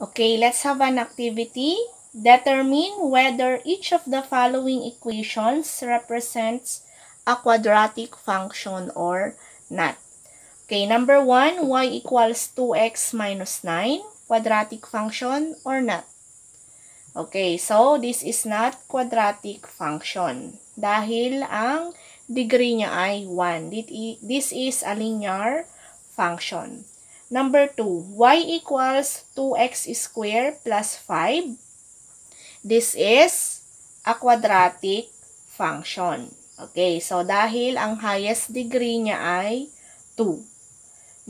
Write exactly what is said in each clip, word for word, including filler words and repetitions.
Okay, let's have an activity. Determine whether each of the following equations represents a quadratic function or not. Okay, number one, y equals two x minus nine, quadratic function or not? Okay, so this is not quadratic function dahil ang degree niya ay one. This is a linear function. Number two, y equals two x squared plus five. This is a quadratic function. Okay, so dahil ang highest degree niya ay two.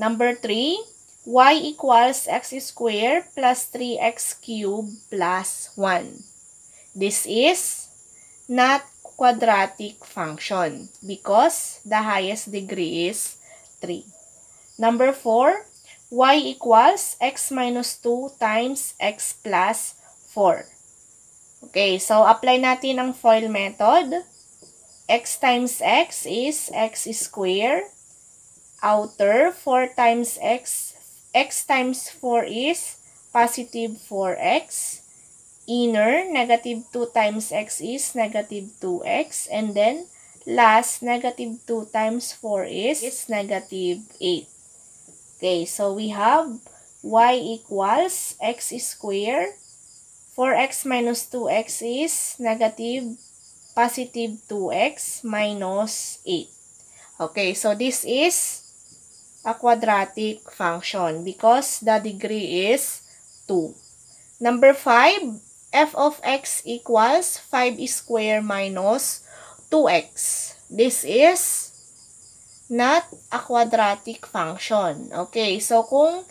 Number three, y equals x squared plus three x cubed plus one. This is not quadratic function because the highest degree is three. Number four, y equals x minus two times x plus four. Okay, so apply natin ang FOIL method. X times x is x squared. Outer, four times x. X times four is positive four x. Inner, negative two times x is negative two x. And then, last, negative two times four is, is negative eight. Okay, so we have y equals x squared. four x minus two x is negative positive two x minus eight. Okay, so this is a quadratic function because the degree is two. Number five, f of x equals five squared minus two x. This is not a quadratic function. Okay, so kung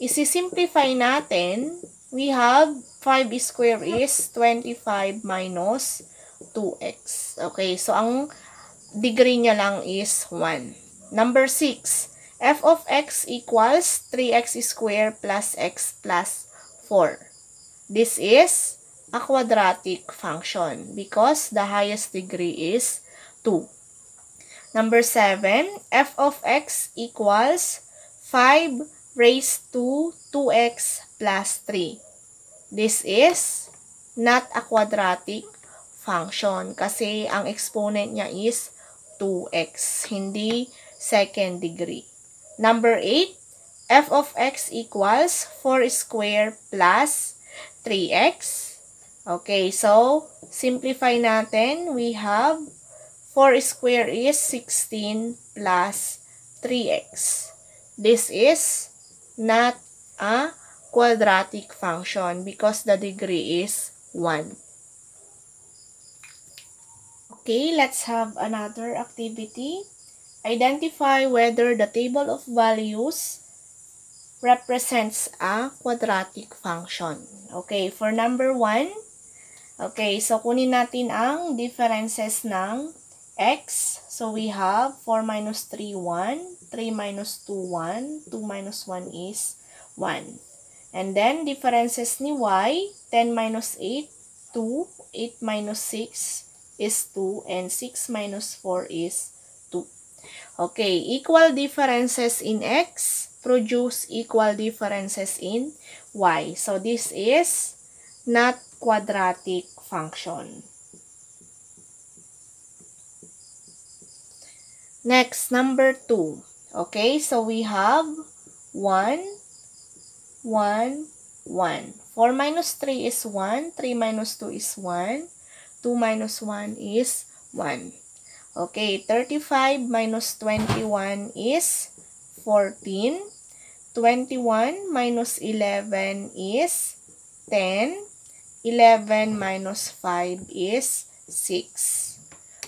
isisimplify natin, we have five squared is twenty-five minus two x. Okay, so ang degree niya lang is one. Number six, f of x equals three x squared plus x plus four. This is a quadratic function because the highest degree is two. Number seven, f of x equals five raised to two x plus three. This is not a quadratic function kasi ang exponent niya is two x, hindi second degree. Number eight, f of x equals four squared plus three x. Okay, so simplify natin. We have four squared is sixteen plus three x. This is not a quadratic function because the degree is one. Okay, let's have another activity. Identify whether the table of values represents a quadratic function. Okay, for number one, okay, so kunin natin ang differences ng x. So we have four minus three, one. three minus two, one. two minus one is one. And then differences ni y, ten minus eight, two. eight minus six is two. And six minus four is okay, equal differences in x produce equal differences in y. So, this is not quadratic function. Next, number two. Okay, so we have one, one, one. four minus three is one. three minus two is one. two minus one is one. Okay, thirty-five minus twenty-one is fourteen. twenty-one minus eleven is ten. eleven minus five is six.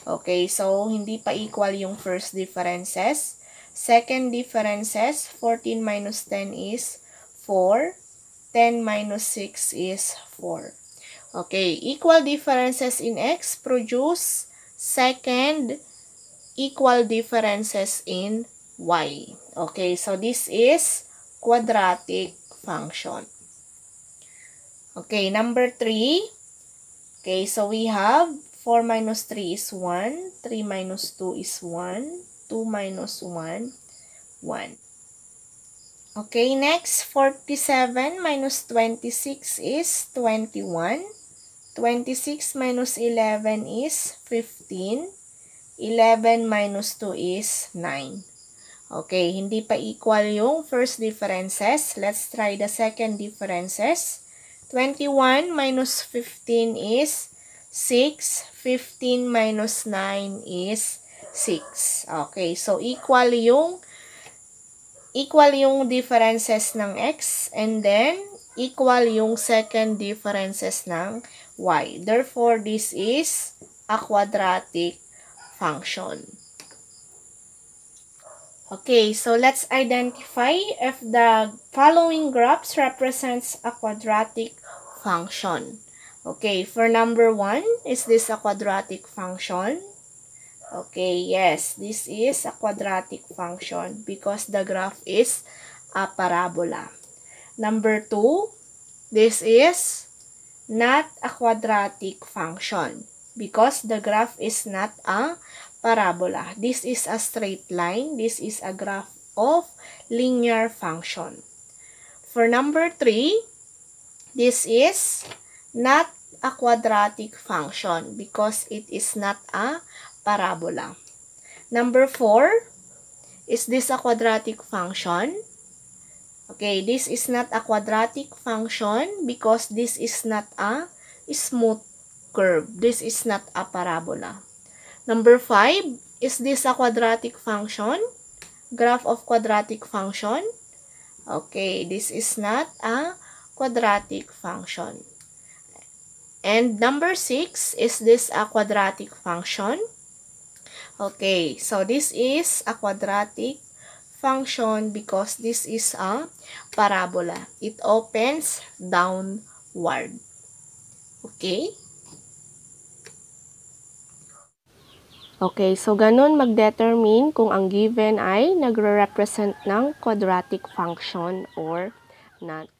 Okay, so hindi pa equal yung first differences. Second differences, fourteen minus ten is four. ten minus six is four. Okay, equal differences in x produce second, equal differences in y. Okay, so this is quadratic function. Okay, number three. Okay, so we have four minus three is one. three minus two is one. two minus one, one. Okay, next, forty-seven minus twenty-six is twenty-one. twenty-six minus eleven is fifteen. eleven minus two is nine. Okay, hindi pa equal yung first differences. Let's try the second differences. twenty-one minus fifteen is six. fifteen minus nine is six. Okay, so equal yung equal yung differences ng x and then equal yung second differences ng y. Therefore, this is a quadratic function. Okay, so let's identify if the following graphs represents a quadratic function. Okay, for number one, is this a quadratic function? Okay, yes, this is a quadratic function because the graph is a parabola. Number two, this is not a quadratic function because the graph is not a parabola. This is a straight line. This is a graph of linear function. For number three, this is not a quadratic function because it is not a parabola. Number four, is this a quadratic function? Okay, this is not a quadratic function because this is not a smooth curve. This is not a parabola. Number five, is this a quadratic function? Graph of quadratic function? Okay, this is not a quadratic function. And number six, is this a quadratic function? Okay, so this is a quadratic function because this is a parabola. It opens downward. Okay? Okay, so ganun mag-determine kung ang given ay nagre-represent ng quadratic function or not.